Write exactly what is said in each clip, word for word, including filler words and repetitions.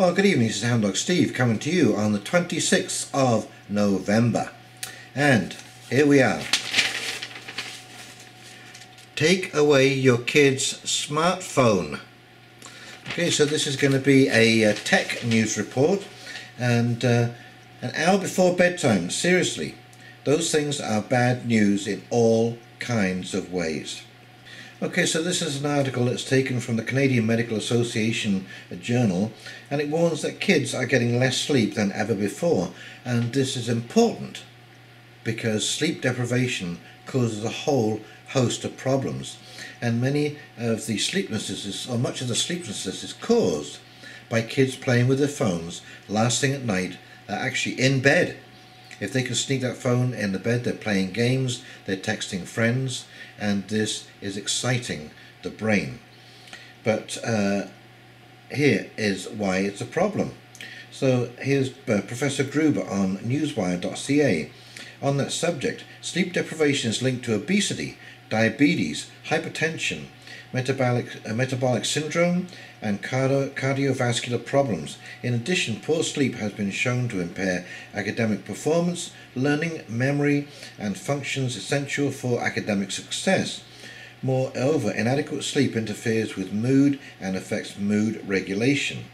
Well, good evening, this is Hound Dog Steve coming to you on the twenty-sixth of November. And here we are. Take away your kid's smartphone. Okay, so this is going to be a uh, tech news report, and uh, an hour before bedtime. Seriously, those things are bad news in all kinds of ways. Okay, so this is an article that's taken from the Canadian Medical Association Journal, and it warns that kids are getting less sleep than ever before, and this is important because sleep deprivation causes a whole host of problems, and many of the sleeplessness, or much of the sleeplessness, is caused by kids playing with their phones last thing at night, uh, actually in bed. If they can sneak that phone in the bed, they're playing games, they're texting friends, and this is exciting the brain. But uh, here is why it's a problem. So here's uh, Professor Gruber on newswire dot c a. On that subject, sleep deprivation is linked to obesity, diabetes, hypertension, metabolic, uh, metabolic syndrome, and cardio cardiovascular problems. In addition, poor sleep has been shown to impair academic performance, learning, memory, and functions essential for academic success. Moreover, inadequate sleep interferes with mood and affects mood regulation.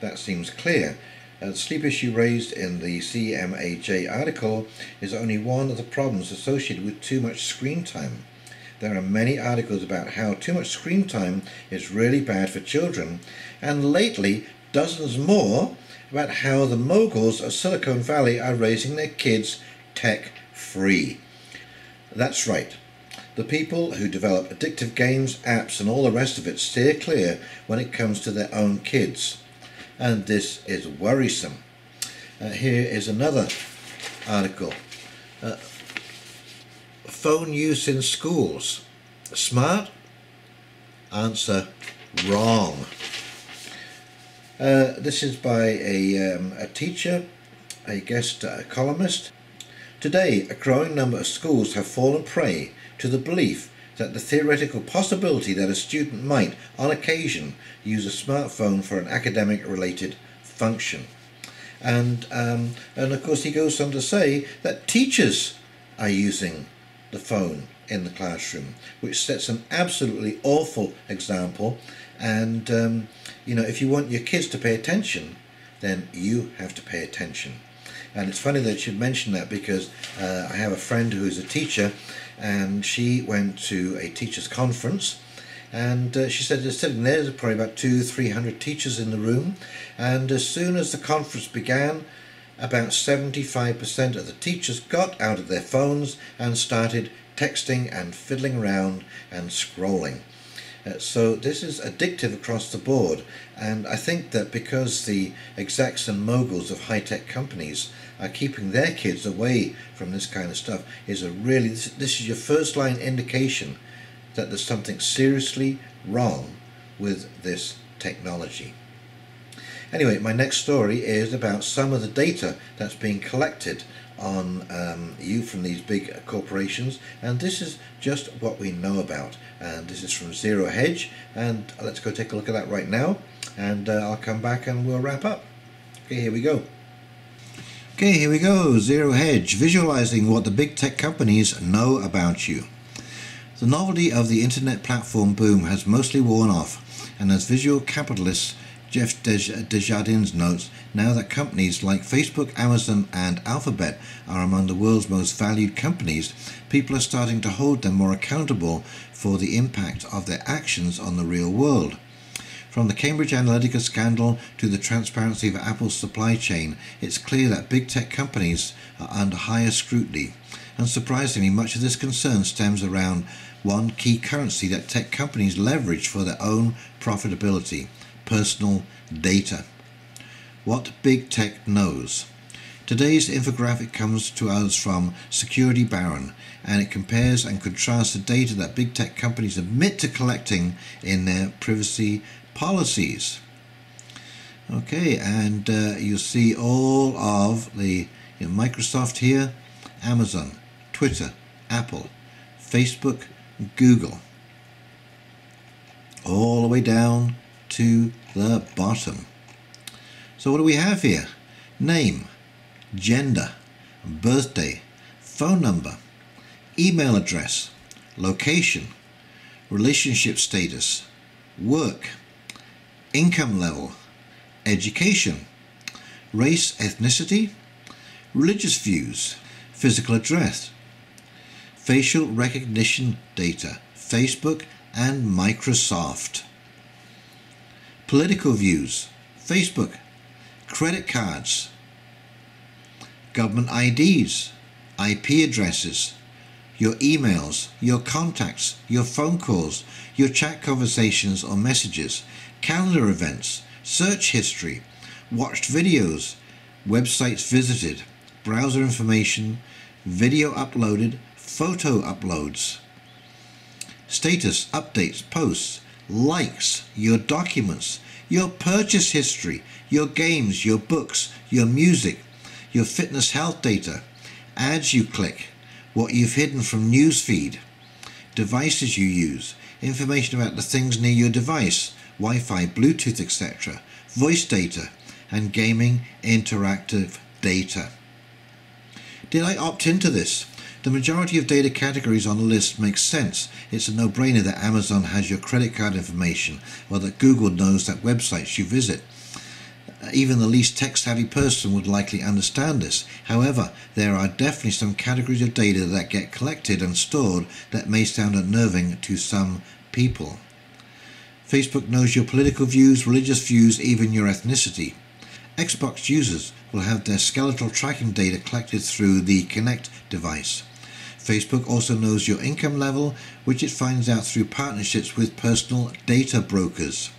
That seems clear. Uh, the sleep issue raised in the C M A J article is only one of the problems associated with too much screen time. There are many articles about how too much screen time is really bad for children, and lately dozens more about how the moguls of Silicon Valley are raising their kids tech-free. That's right. The people who develop addictive games, apps, and all the rest of it steer clear when it comes to their own kids. And this is worrisome. Uh, here is another article. Uh, Phone use in schools. Smart? Answer, wrong. Uh, this is by a, um, a teacher, a guest uh, columnist. Today, a growing number of schools have fallen prey to the belief that the theoretical possibility that a student might, on occasion, use a smartphone for an academic-related function. And, um, and of course, he goes on to say that teachers are using the phone in the classroom, which sets an absolutely awful example. And um, you know, if you want your kids to pay attention, then you have to pay attention. And it's funny that you mention that, because uh, I have a friend who is a teacher, and she went to a teachers' conference, and uh, she said they're sitting there, there's probably about two, three hundred teachers in the room, and as soon as the conference began, about seventy-five percent of the teachers got out of their phones and started texting and fiddling around and scrolling. Uh, so this is addictive across the board, and I think that because the execs and moguls of high-tech companies are keeping their kids away from this kind of stuff is a really, this, this is your first line indication that there's something seriously wrong with this technology. Anyway, my next story is about some of the data that's being collected on um, you from these big corporations, and this is just what we know about. And this is from Zero Hedge, and let's go take a look at that right now, and uh, I'll come back and we'll wrap up. Okay, here we go. Okay, here we go. Zero Hedge, visualizing what the big tech companies know about you. The novelty of the internet platform boom has mostly worn off, and as visual capitalists, Jeff Desjardins notes, now that companies like Facebook, Amazon, and Alphabet are among the world's most valued companies, people are starting to hold them more accountable for the impact of their actions on the real world. From the Cambridge Analytica scandal to the transparency of Apple's supply chain, it's clear that big tech companies are under higher scrutiny. And surprisingly, much of this concern stems around one key currency that tech companies leverage for their own profitability: personal data. What big tech knows. Today's infographic comes to us from Security Baron, and it compares and contrasts the data that big tech companies admit to collecting in their privacy policies. Okay, and uh, you see all of the, you know, Microsoft here, Amazon, Twitter, Apple, Facebook, Google, all the way down to the bottom. So what do we have here? Name, gender, birthday, phone number, email address, location, relationship status, work, income level, education, race, ethnicity, religious views, physical address, facial recognition data, Facebook and Microsoft, political views, Facebook, credit cards, government I Ds, I P addresses, your emails, your contacts, your phone calls, your chat conversations or messages, calendar events, search history, watched videos, websites visited, browser information, video uploaded, photo uploads, status, updates, posts, likes, your documents, your purchase history, your games, your books, your music, your fitness health data, ads you click, what you've hidden from newsfeed, devices you use, information about the things near your device, Wi-Fi, Bluetooth, et cetera, voice data, and gaming interactive data. Did I opt into this? The majority of data categories on the list makes sense. It's a no-brainer that Amazon has your credit card information or that Google knows that websites you visit. Even the least tech-savvy person would likely understand this. However, there are definitely some categories of data that get collected and stored that may sound unnerving to some people. Facebook knows your political views, religious views, even your ethnicity. Xbox users will have their skeletal tracking data collected through the Kinect device. Facebook also knows your income level, which it finds out through partnerships with personal data brokers.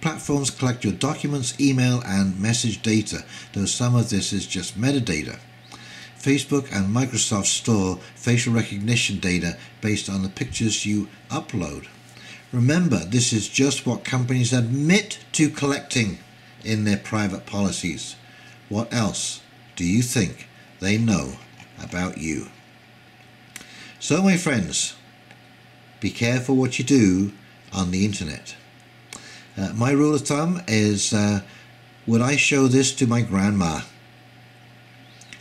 Platforms collect your documents, email, and message data, though some of this is just metadata. Facebook and Microsoft store facial recognition data based on the pictures you upload. Remember, this is just what companies admit to collecting in their private policies. What else do you think they know about you? So, my friends, be careful what you do on the internet. Uh, my rule of thumb is, uh, would I show this to my grandma?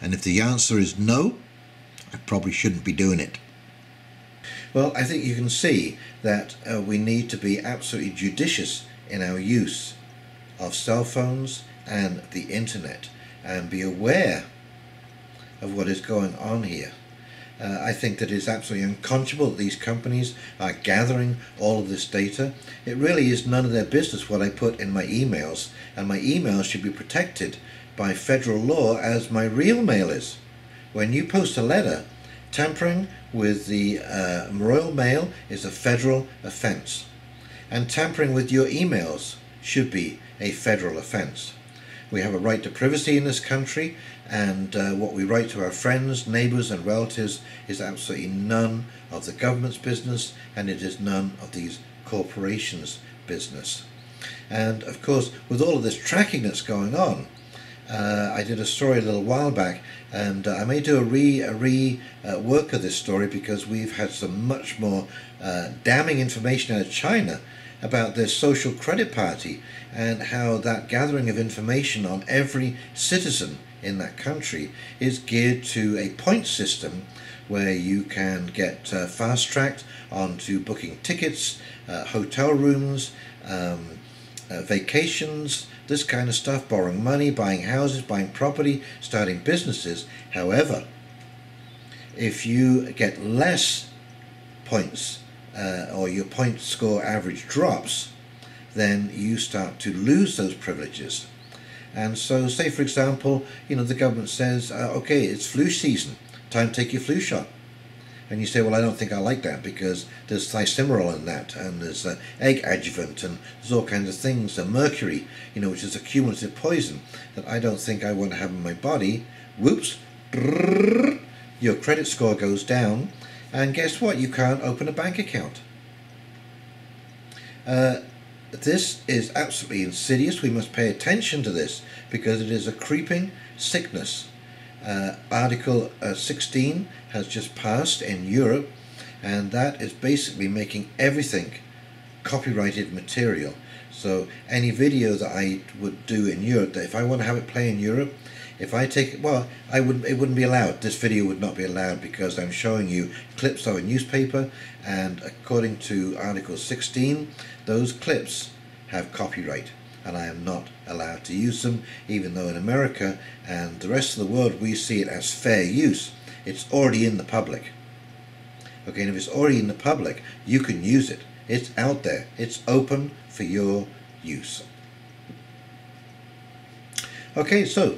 And if the answer is no, I probably shouldn't be doing it. Well, I think you can see that uh, we need to be absolutely judicious in our use of cell phones and the internet and be aware of what is going on here. Uh, I think that it's absolutely unconscionable that these companies are gathering all of this data. It really is none of their business what I put in my emails, and my emails should be protected by federal law as my real mail is. When you post a letter, tampering with the uh, Royal Mail is a federal offence, and tampering with your emails should be a federal offence. We have a right to privacy in this country, and uh, what we write to our friends, neighbours and relatives is absolutely none of the government's business, and it is none of these corporations' business. And of course, with all of this tracking that's going on, uh, I did a story a little while back, and uh, I may do a re, a re uh, work of this story, because we've had some much more uh, damning information out of China about their social credit party and how that gathering of information on every citizen in that country is geared to a point system where you can get uh, fast-tracked onto booking tickets, uh, hotel rooms, um, uh, vacations, this kind of stuff, borrowing money, buying houses, buying property, starting businesses. However, if you get less points Uh, or your point score average drops, then you start to lose those privileges. And so, say for example, you know, the government says, uh, okay, it's flu season, time to take your flu shot. And you say, well, I don't think I like that because there's thimerosal in that, and there's uh, egg adjuvant, and there's all kinds of things, and mercury, you know, which is a cumulative poison that I don't think I want to have in my body. Whoops, brrr, your credit score goes down. And guess what? You can't open a bank account. Uh, this is absolutely insidious. We must pay attention to this because it is a creeping sickness. Uh, Article uh, sixteen has just passed in Europe, and that is basically making everything copyrighted material. So any video that I would do in Europe, that if I want to have it play in Europe, if I take, well, I wouldn't, it wouldn't be allowed. This video would not be allowed because I'm showing you clips of a newspaper, and according to Article sixteen, those clips have copyright, and I am not allowed to use them, even though in America and the rest of the world we see it as fair use. It's already in the public. Okay, and if it's already in the public, you can use it. It's out there. It's open for your use. Okay, so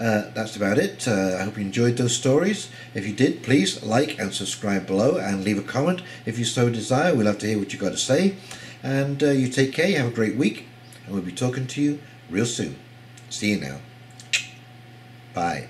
Uh, that's about it. Uh, I hope you enjoyed those stories. If you did, please like and subscribe below and leave a comment if you so desire. We'd love to hear what you got to say. And uh, you take care, you have a great week, and we'll be talking to you real soon. See you now. Bye.